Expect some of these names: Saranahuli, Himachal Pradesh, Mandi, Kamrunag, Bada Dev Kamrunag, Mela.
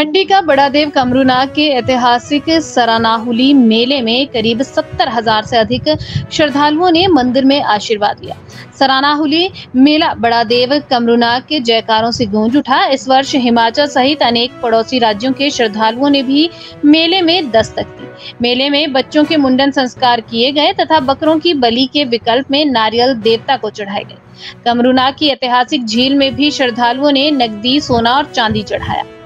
मंडी का बड़ा देव कमरुनाग के ऐतिहासिक सरानाहुली मेले में करीब 70,000 से अधिक श्रद्धालुओं ने मंदिर में आशीर्वाद लिया। सरानाहुली मेला बड़ा देव कमरुनाग के जयकारों से गूंज उठा। इस वर्ष हिमाचल सहित अनेक पड़ोसी राज्यों के श्रद्धालुओं ने भी मेले में दस्तक दी। मेले में बच्चों के मुंडन संस्कार किए गए तथा बकरों की बलि के विकल्प में नारियल देवता को चढ़ाए गए। कमरुनाग की ऐतिहासिक झील में भी श्रद्धालुओं ने नकदी, सोना और चांदी चढ़ाया।